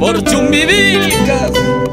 Por Chumbivicas.